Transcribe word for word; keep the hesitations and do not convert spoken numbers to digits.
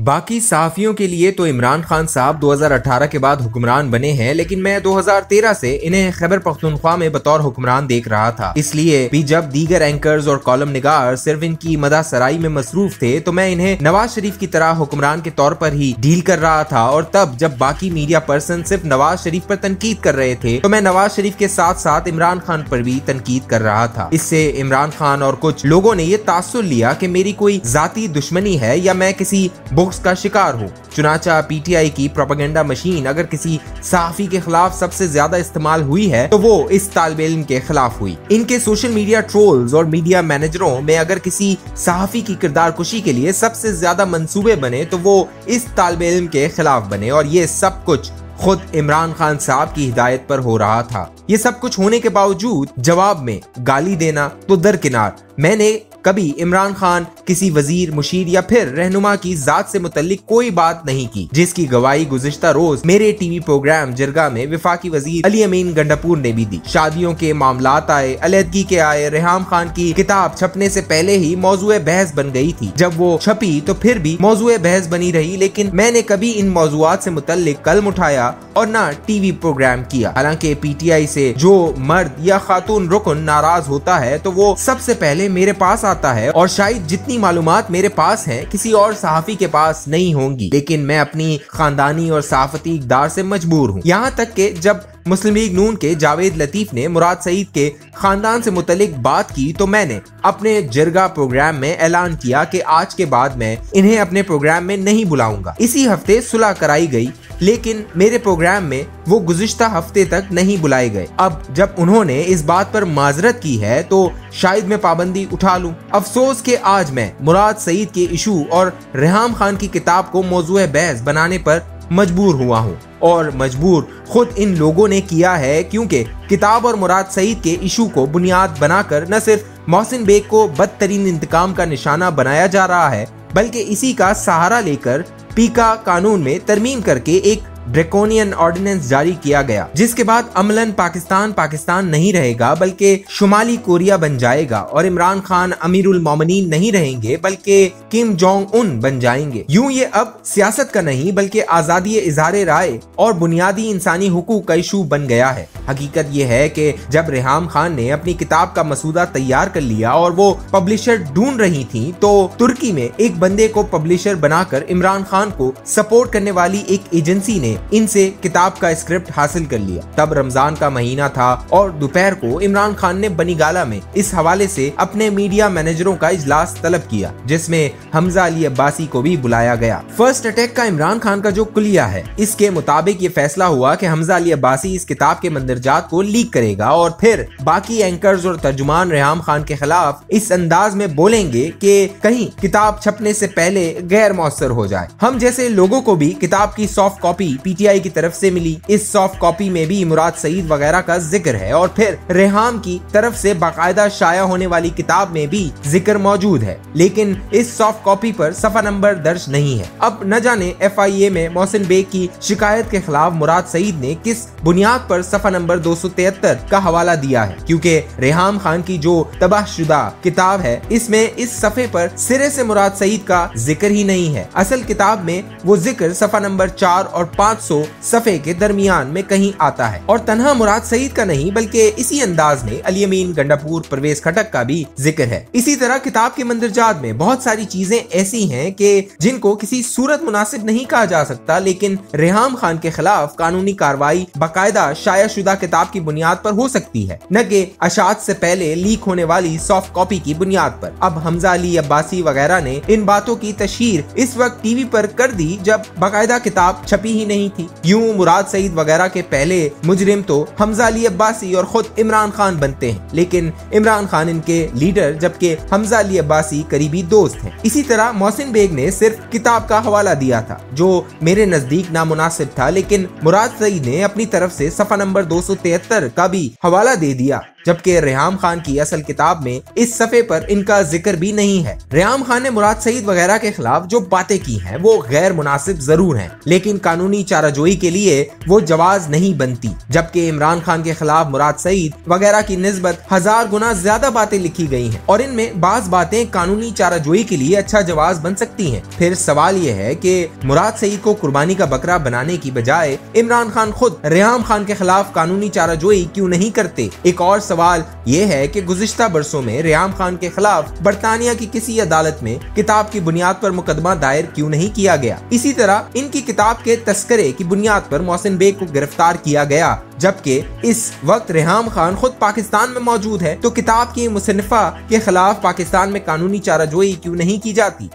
बाकी सहाफ़ियों के लिए तो इमरान खान साहब दो हज़ार अठारह के बाद हुक्मरान बने हैं, लेकिन मैं दो हज़ार तेरह से इन्हें खैबर पख्तूनख्वा में बतौर हुक्मरान देख रहा था। इसलिए भी जब दीगर एंकर्स और कॉलम निगार सिर्फ इनकी मदा सराई में मसरूफ थे तो मैं इन्हें नवाज शरीफ की तरह हुक्मरान के तौर पर ही डील कर रहा था। और तब जब बाकी मीडिया पर्सन सिर्फ नवाज शरीफ पर तनकीद कर रहे थे तो मैं नवाज शरीफ के साथ साथ इमरान खान पर भी तनकीद कर रहा था। इससे इमरान खान और कुछ लोगों ने ये तासुर लिया कि मेरी कोई जाती दुश्मनी है या मैं किसी बुक्स का शिकार हूँ। चुनाचा पीटीआई की प्रोपेगेंडा मशीन अगर किसी सहाफ़ी के खिलाफ सबसे ज्यादा इस्तेमाल हुई है तो वो इस तालिबे इल्म के खिलाफ हुई। इनके सोशल मीडिया ट्रोल्स और मीडिया मैनेजरों में अगर किसी सहाफ़ी की किरदार कुशी के लिए सबसे ज्यादा मंसूबे बने तो वो इस तालिबे इल्म के खिलाफ बने। और ये सब कुछ खुद इमरान खान साहब की हिदायत पर हो रहा था। ये सब कुछ होने के बावजूद जवाब में गाली देना तो दरकिनार, मैंने कभी इमरान खान किसी वजीर, मुशीर या फिर रहनुमा की जात से मुतल्लिक कोई बात नहीं की, जिसकी गवाही गुज़िश्ता रोज मेरे टीवी प्रोग्राम जिरगा में विफाकी वजीर अली अमीन गंडापुर ने भी दी। शादियों के मामलात आए, अलहदगी के आए। रेहम खान की किताब छपने से पहले ही मौजूए बहस बन गई थी। जब वो छपी तो फिर भी मौजूए बहस बनी रही, लेकिन मैंने कभी इन मौजूआत से मुतल्लिक कलम उठाया और न टीवी प्रोग्राम किया। हालांकि पीटीआई से जो मर्द या खातून रुकन नाराज होता है तो वो सबसे पहले मेरे पास आता है, और शायद जितनी मालूमात मेरे पास हैं किसी और सहाफ़ी के पास नहीं होंगी, लेकिन मैं अपनी खानदानी और सहाफ़ती इक़दार से मजबूर हूँ। यहाँ तक कि जब मुस्लिम लीग नून के जावेद लतीफ ने मुराद सईद के खानदान से मुतलिक बात की तो मैंने अपने जिरगा प्रोग्राम में ऐलान किया कि आज के बाद मैं इन्हें अपने प्रोग्राम में नहीं बुलाऊंगा। इसी हफ्ते सुलह कराई गई, लेकिन मेरे प्रोग्राम में वो गुज़िश्ता हफ्ते तक नहीं बुलाए गए। अब जब उन्होंने इस बात पर माजरत की है तो शायद मैं पाबंदी उठा लूँ। अफसोस के आज मैं मुराद सईद के इशू और रेहम खान की किताब को मौजूए बहस बनाने पर मजबूर हुआ हूँ, और मजबूर खुद इन लोगों ने किया है, क्योंकि किताब और मुराद सईद के इशू को बुनियाद बनाकर न सिर्फ मोहसिन बेग को बदतरीन इंतकाम का निशाना बनाया जा रहा है, बल्कि इसी का सहारा लेकर पीका कानून में तरमीम करके एक ड्रैकोनियन ऑर्डिनेंस जारी किया गया, जिसके बाद अमलन पाकिस्तान पाकिस्तान नहीं रहेगा बल्कि शुमाली कोरिया बन जाएगा, और इमरान खान अमीरुल मोमिनीन नहीं रहेंगे बल्कि किम जोंग उन बन जाएंगे। यूं ये अब सियासत का नहीं बल्कि आज़ादी इज़हार राय और बुनियादी इंसानी हुकूक का इशू बन गया है। हकीकत यह है कि जब रेहम खान ने अपनी किताब का मसूदा तैयार कर लिया और वो पब्लिशर ढूंढ रही थी तो तुर्की में एक बंदे को पब्लिशर बनाकर इमरान खान को सपोर्ट करने वाली एक एजेंसी ने इनसे किताब का स्क्रिप्ट हासिल कर लिया। तब रमजान का महीना था और दोपहर को इमरान खान ने बनी गाला में इस हवाले से अपने मीडिया मैनेजरों का इजलास तलब किया, जिसमें हमजा अली अब्बासी को भी बुलाया गया। फर्स्ट अटैक का इमरान खान का जो कुलिया है, इसके मुताबिक ये फैसला हुआ कि हमजा अली अब्बासी इस किताब के मंदरजात को लीक करेगा और फिर बाकी एंकर्स और तर्जुमान रेहम खान के खिलाफ इस अंदाज में बोलेंगे कि कहीं किताब छपने से पहले गैर मौसर हो जाए। हम जैसे लोगों को भी किताब की सॉफ्ट कॉपी पीटीआई की तरफ से मिली। इस सॉफ्ट कॉपी में भी मुराद सईद वगैरह का जिक्र है, और फिर रेहम की तरफ से बाकायदा शाया होने वाली किताब में भी जिक्र मौजूद है, लेकिन इस सॉफ्ट कॉपी पर सफा नंबर दर्ज नहीं है। अब न जाने एफआईए में मोहसिन बेग की शिकायत के खिलाफ मुराद सईद ने किस बुनियाद पर सफा नंबर दो सौ तिहत्तर का हवाला दिया है, क्योंकि रेहम खान की जो तबाहशुदा किताब है इसमें इस सफ़े पर सिरे से मुराद सईद का जिक्र ही नहीं है। असल किताब में वो जिक्र सफा नंबर चार और पाँच सौ सफ़े के दरमियान में कहीं आता है, और तन्हा मुराद सईद का नहीं बल्कि इसी अंदाज में अली अमीन गंडापुर, परवेज खटक का भी जिक्र है। इसी तरह किताब के मंदरजात में बहुत सारी चीजें ऐसी हैं कि जिनको किसी सूरत मुनासिब नहीं कहा जा सकता, लेकिन रेहम खान के खिलाफ कानूनी कार्रवाई बाकायदा शाया शुदा किताब की बुनियाद पर हो सकती है, न कि अशात से पहले लीक होने वाली सॉफ्ट कॉपी की बुनियाद पर। अब हमजा अली अब्बासी वगैरह ने इन बातों की तशहीर इस वक्त टीवी पर कर दी जब बाकायदा किताब छपी ही नहीं थी। यूं मुराद सईद वगैरह के पहले मुजरिम तो हमजा अली अब्बासी और खुद इमरान खान बनते हैं, लेकिन इमरान खान इनके लीडर जबकि हमजा अली अब्बासी करीबी दोस्त हैं। इसी तरह मोहसिन बेग ने सिर्फ किताब का हवाला दिया था, जो मेरे नजदीक नामुनासिब था, लेकिन मुराद सईद ने अपनी तरफ से सफा नंबर दो सौ तिहत्तर का भी हवाला दे दिया। जबकि रेहम खान की असल किताब में इस सफ़े पर इनका जिक्र भी नहीं है। रेहम खान ने मुराद सईद वगैरह के खिलाफ जो बातें की हैं वो गैर मुनासिब जरूर हैं, लेकिन कानूनी चाराजोई के लिए वो जवाज नहीं बनती। जबकि इमरान खान के खिलाफ मुराद सईद वगैरह की निस्बत हजार गुना ज्यादा बातें लिखी गई हैं और इनमें बाज बातें कानूनी चाराजोई के लिए अच्छा जवाज बन सकती हैं। फिर सवाल ये है कि मुराद सईद को कुर्बानी का बकरा बनाने की बजाय इमरान खान खुद रेहम खान के खिलाफ कानूनी चाराजोई क्यों नहीं करते। एक और सवाल ये है कि गुज़िश्ता बरसों में रेहम खान के खिलाफ बरतानिया की किसी अदालत में किताब की बुनियाद पर मुकदमा दायर क्यों नहीं किया गया। इसी तरह इनकी किताब के तस्करे की बुनियाद पर मोहसिन बेग को गिरफ्तार किया गया, जबकि इस वक्त रेहम खान खुद पाकिस्तान में मौजूद है, तो किताब की मुसन्निफा के खिलाफ पाकिस्तान में कानूनी चाराजोई क्यों नहीं की जाती।